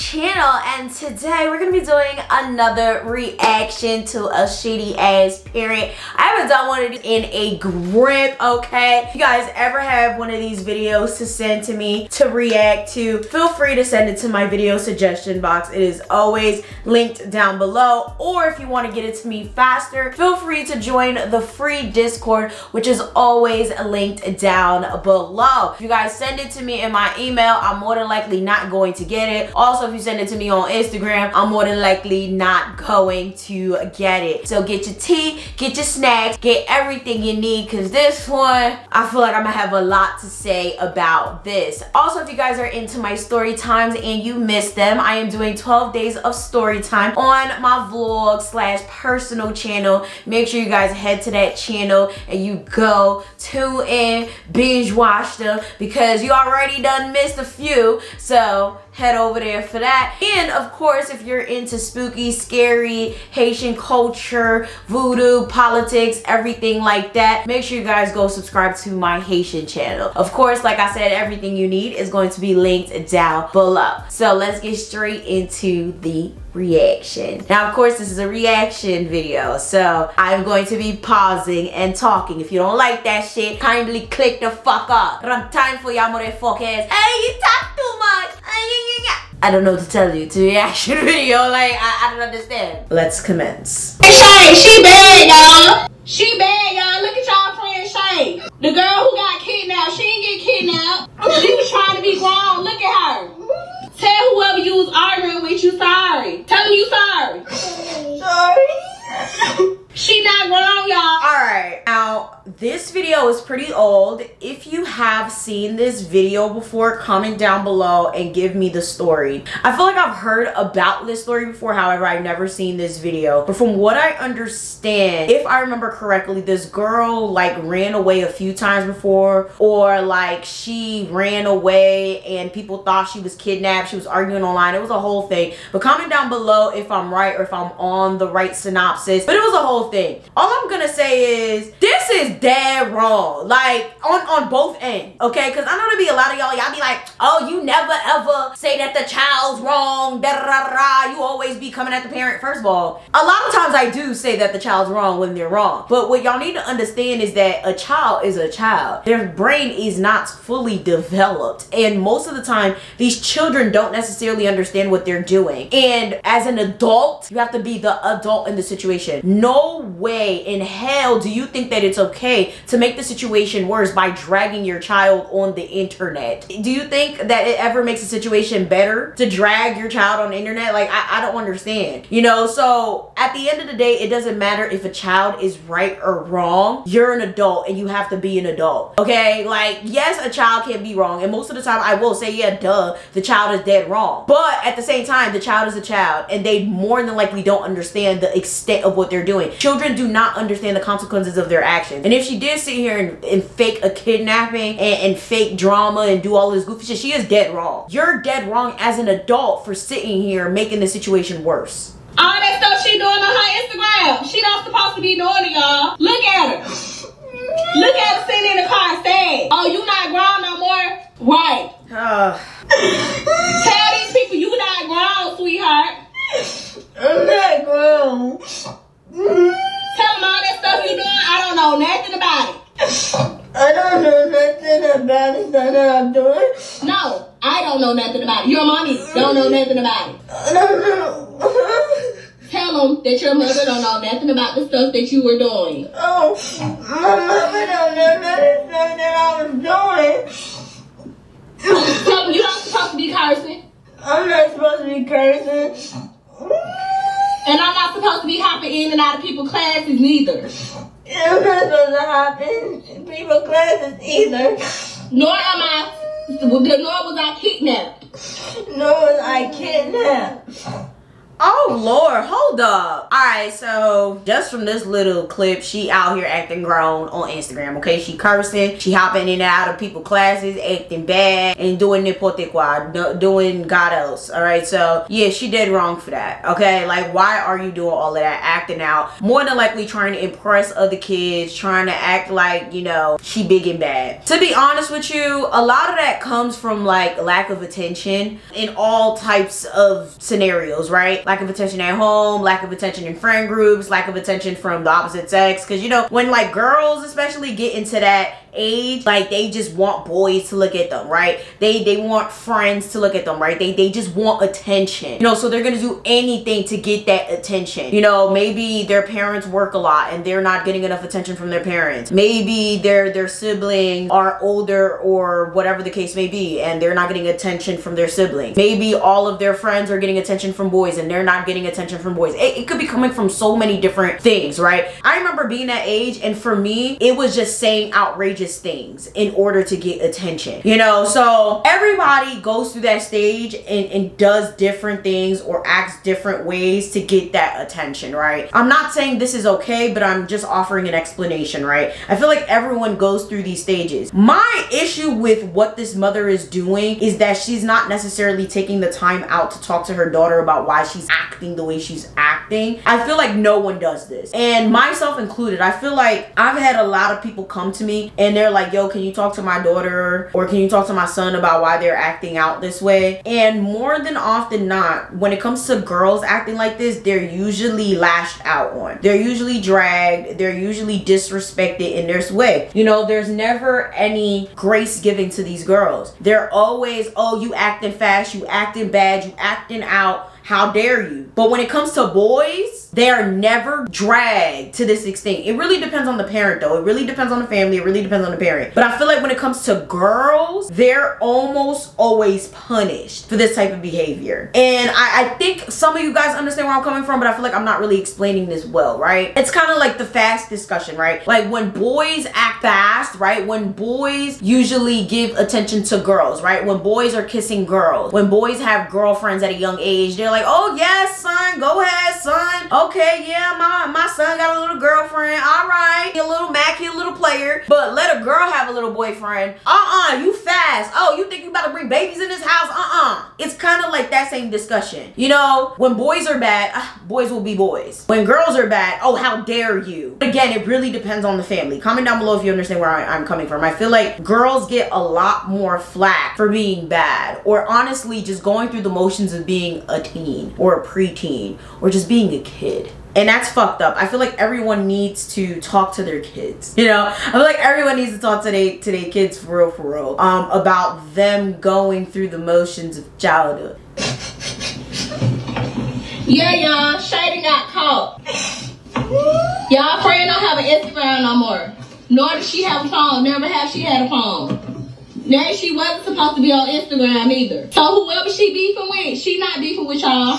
channel, and today we're gonna be doing another reaction to a shitty ass parent. I haven't done one of these in a grip, okay? If you guys ever have one of these videos to send to me to react to, feel free to send it to my video suggestion box. It is always linked down below, or if you want to get it to me faster, feel free to join the free Discord, which is always linked down below. If you guys send it to me in my email, I'm more than likely not going to get it. Also, if you send it to me on Instagram, I'm more than likely not going to get it. So get your tea, get your snacks, get everything you need, because this one, I feel like I'm gonna have a lot to say about this. Also, if you guys are into my story times and you missed them, I am doing 12 days of story time on my vlog / personal channel. Make sure you guys head to that channel and you go tune in, binge watch them, because you already done missed a few. So head over there for that. And of course, if you're into spooky, scary, Haitian culture, voodoo, politics, everything like that, make sure you guys go subscribe to my Haitian channel. Of course, like I said, everything you need is going to be linked down below. So let's get straight into the reaction. Now, of course, this is a reaction video, so I'm going to be pausing and talking. If you don't like that shit, kindly click the fuck up. But I'm time for y'all motherfuckers. Hey, you talk too much. I don't know what to tell you. It's a reaction video, like, I don't understand. Let's commence. Hey, Shane, she bad, y'all. She bad, y'all. Look at y'all playing Shane. The girl who got kidnapped, she didn't get kidnapped. She was trying to be grown. Look at her. Tell whoever you was arguing with you sorry. Tell them you sorry. Sorry. She not wrong, y'all. Alright, now this video is pretty old. If you have seen this video before, comment down below and give me the story. I feel like I've heard about this story before, however, I've never seen this video. But from what I understand, if I remember correctly, this girl like ran away a few times before, or like she ran away and people thought she was kidnapped. She was arguing online. It was a whole thing. But comment down below if I'm right or if I'm on the right synopsis. But it was a whole thing. All I'm gonna say is this is dead wrong, like on both ends, okay? Because I know there'll be a lot of y'all be like, oh, you never ever say that the child's wrong, da da da, you always be coming at the parent. First of all, a lot of times I do say that the child's wrong when they're wrong, but what y'all need to understand is that a child is a child. Their brain is not fully developed, and most of the time these children don't necessarily understand what they're doing. And as an adult, you have to be the adult in the situation. No way in hell do you think that it's okay to make the situation worse by dragging your child on the internet. Do you think that it ever makes a situation better to drag your child on the internet? Like, I don't understand, you know? So at the end of the day, it doesn't matter if a child is right or wrong. You're an adult and you have to be an adult, okay? Like, yes, a child can be wrong, and most of the time I will say, yeah, duh, the child is dead wrong. But at the same time, the child is a child, and they more than likely don't understand the extent of what they're doing. Children do not understand the consequences of their actions. And if she did sit here and fake a kidnapping and fake drama and do all this goofy shit, she is dead wrong. You're dead wrong as an adult for sitting here making the situation worse. All that stuff she doing on her Instagram, she not supposed to be doing it, y'all. Look at her. Look at her sitting in the car saying, oh, you not grown no more? Right. Tell these people you not grown, sweetheart. I'm not grown. Tell them all that stuff you doing. I don't know nothing about it. I don't know nothing about it. That's what I'm doing. No, I don't know nothing about it. Your mommy don't know nothing about it. I don't know. Tell them that your mother don't know nothing about the stuff that you were doing. Oh, my mother don't know nothing about that I was doing. Tell them you're not supposed to be cursing. I'm not supposed to be cursing. And I'm not supposed to be hopping in and out of people's classes neither. I'm not supposed to hop in people's classes either. Nor am I, nor was I kidnapped. Nor was I kidnapped. Oh Oh Lord, hold up. All right, so just from this little clip, she out here acting grown on Instagram, okay? She cursing, she hopping in and out of people's classes, acting bad, and doing n'importe quoi, doing God else, all right? So yeah, she did wrong for that, okay? Like, why are you doing all of that, acting out? More than likely trying to impress other kids, trying to act like, you know, she big and bad. To be honest with you, a lot of that comes from like lack of attention in all types of scenarios, right? Lack of attention at home, lack of attention in friend groups, lack of attention from the opposite sex, because you know, when like girls especially get into that age, like they just want boys to look at them, right? They want friends to look at them, right? They just want attention, you know, so they're gonna do anything to get that attention. You know, maybe their parents work a lot and they're not getting enough attention from their parents. Maybe their siblings are older or whatever the case may be, and they're not getting attention from their siblings. Maybe all of their friends are getting attention from boys and they're not getting attention from boys. It could be coming from so many different things, right? I remember being that age, and for me it was just saying outrageous things in order to get attention, you know. So everybody goes through that stage and does different things or acts different ways to get that attention, right? I'm not saying this is okay, but I'm just offering an explanation, right? I feel like everyone goes through these stages. My issue with what this mother is doing is that she's not necessarily taking the time out to talk to her daughter about why she's acting the way she's acting. I feel like no one does this, and myself included. I feel like I've had a lot of people come to me and they're like, yo, can you talk to my daughter or can you talk to my son about why they're acting out this way? And more than often not, when it comes to girls acting like this, they're usually lashed out on. They're usually dragged. They're usually disrespected in their way. You know, there's never any grace given to these girls. They're always, oh, you acting fast, you acting bad, you acting out. How dare you? But when it comes to boys, they are never dragged to this extent. It really depends on the parent though. It really depends on the family. It really depends on the parent. But I feel like when it comes to girls, they're almost always punished for this type of behavior. And I think some of you guys understand where I'm coming from, but I feel like I'm not really explaining this well, right? It's kind of like the fast discussion, right? Like when boys act fast, right? When boys usually give attention to girls, right? When boys are kissing girls, when boys have girlfriends at a young age, they're like, oh yes, son, go ahead, son. Okay, yeah, my son got a little girlfriend. All right, he a little Mac, he a little player. But let a girl have a little boyfriend. You fast. Oh, you think you about to bring babies in this house? It's kind of like that same discussion. You know, when boys are bad, boys will be boys. When girls are bad, oh, how dare you? But again, it really depends on the family. Comment down below if you understand where I'm coming from. I feel like girls get a lot more flack for being bad, or honestly just going through the motions of being a teen or a preteen or just being a kid. And that's fucked up. I feel like everyone needs to talk to their kids. You know, I feel like everyone needs to talk to their kids for real about them going through the motions of childhood. Yeah, y'all, Shady got caught. Y'all friend don't have an Instagram no more. Nor does she have a phone. Never have she had a phone. Now she wasn't supposed to be on Instagram either. So whoever she beefing with, she not beefing with y'all.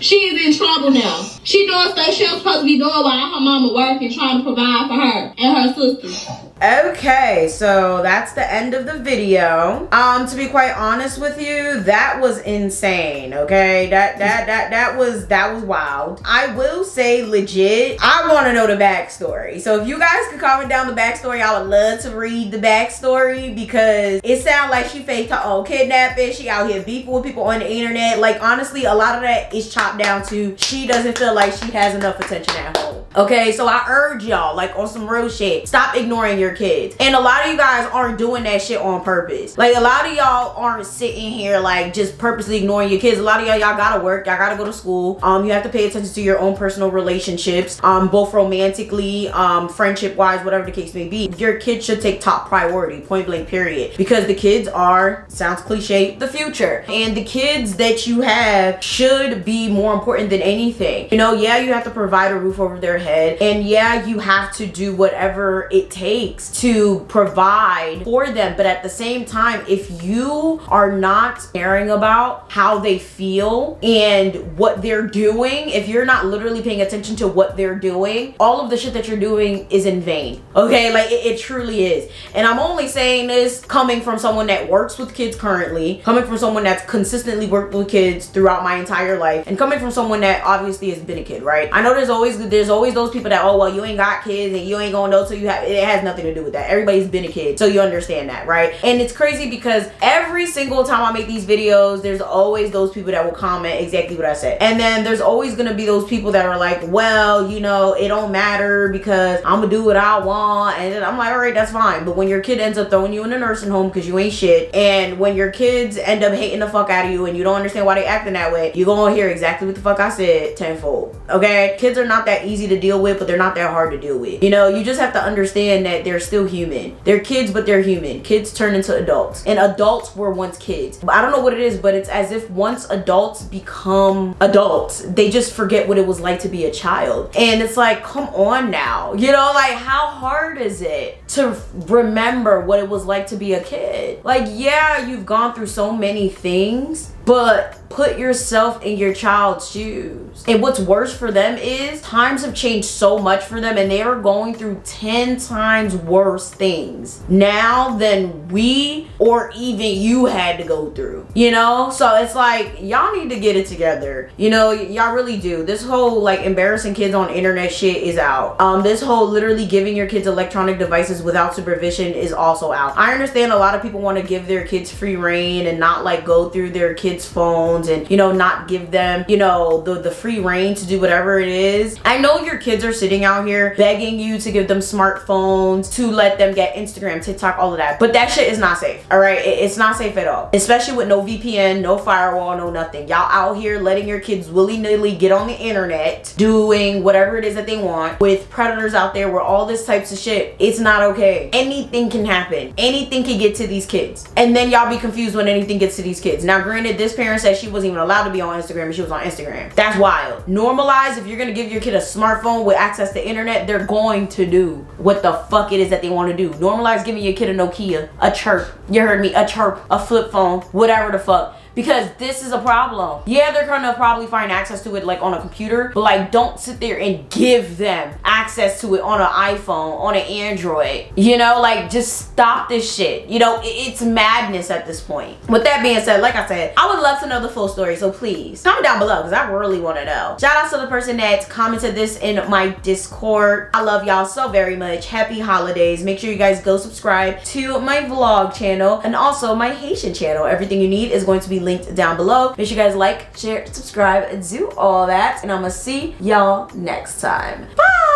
She is in trouble now. She doing stuff she was supposed to be doing while her mama working, trying to provide for her and her sister. Okay, so that's the end of the video. To be quite honest with you, that was insane, okay? That was wild. I will say legit, I want to know the backstory. So if you guys could comment down the backstory, I would love to read the backstory, because it sounds like she faked her own kidnapping. She out here beefing with people on the internet. Like honestly, a lot of that is chopped down to she doesn't feel like she has enough attention at home. Okay, so I urge y'all, like on some real shit, stop ignoring your kids. And a lot of you guys aren't doing that shit on purpose. Like a lot of y'all aren't sitting here like just purposely ignoring your kids. A lot of y'all gotta work, y'all gotta go to school. You have to pay attention to your own personal relationships, both romantically, friendship wise, whatever the case may be. Your kids should take top priority, point blank period, because the kids are, sounds cliche, the future. And the kids that you have should be more important than anything. You know, yeah, you have to provide a roof over their head, head. And yeah, you have to do whatever it takes to provide for them. But at the same time, if you are not caring about how they feel and what they're doing, if you're not literally paying attention to what they're doing, all of the shit that you're doing is in vain. Okay, like it truly is. And I'm only saying this coming from someone that works with kids currently, coming from someone that's consistently worked with kids throughout my entire life, and coming from someone that obviously has been a kid, right? I know there's always those people that, oh well, you ain't got kids and you ain't gonna know till you have. It has nothing to do with that. Everybody's been a kid, so you understand that, right? And it's crazy because every single time I make these videos, there's always those people that will comment exactly what I said. And then there's always gonna be those people that are like, well, you know, it don't matter because I'm gonna do what I want. And then I'm like, all right, that's fine. But when your kid ends up throwing you in a nursing home because you ain't shit, and when your kids end up hating the fuck out of you and you don't understand why they acting that way, you're gonna hear exactly what the fuck I said tenfold. Okay, kids are not that easy to deal with, but they're not that hard to deal with. You know, you just have to understand that they're still human. They're kids, but they're human. Kids turn into adults, and adults were once kids. I don't know what it is, but it's as if once adults become adults, they just forget what it was like to be a child. And it's like, come on now, you know, like how hard is it to remember what it was like to be a kid? Like, yeah, you've gone through so many things, but put yourself in your child's shoes. And what's worse for them is times have changed so much for them, and they are going through 10 times worse things now than we or even you had to go through, you know? So it's like, y'all need to get it together. You know, y'all really do. This whole like embarrassing kids on internet shit is out. This whole literally giving your kids electronic devices without supervision is also out. I understand a lot of people want to give their kids free reign and not like go through their kids' phones and, you know, not give them, you know, the free reign to do whatever it is. I know your kids are sitting out here begging you to give them smartphones, to let them get Instagram, TikTok, all of that, but that shit is not safe. All right, it's not safe at all, especially with no VPN, no firewall, no nothing. Y'all out here letting your kids willy-nilly get on the internet doing whatever it is that they want with predators out there, where all this types of shit. It's not okay. Anything can happen. Anything can get to these kids, and then y'all be confused when anything gets to these kids. Now granted, this parent said she wasn't even allowed to be on Instagram and she was on Instagram. That's wild. Normalize. If you're gonna give your kid a smartphone with access to internet, they're going to do what the fuck it is that they want to do. Normalize giving your kid a Nokia, a chirp, you heard me, a chirp, a flip phone, whatever the fuck, because this is a problem. Yeah, they're gonna probably find access to it like on a computer, but like don't sit there and give them access to it on an iPhone, on an Android, you know? Like just stop this shit, you know? It's madness at this point. With that being said, like I said, I would love to know the full story, so please comment down below because I really want to know. Shout out to the person that commented this in my Discord. I love y'all so very much. Happy holidays. Make sure you guys go subscribe to my vlog channel and also my Haitian channel. Everything you need is going to be linked down below. Make sure you guys like, share, subscribe, do all that, and I'm gonna see y'all next time. Bye.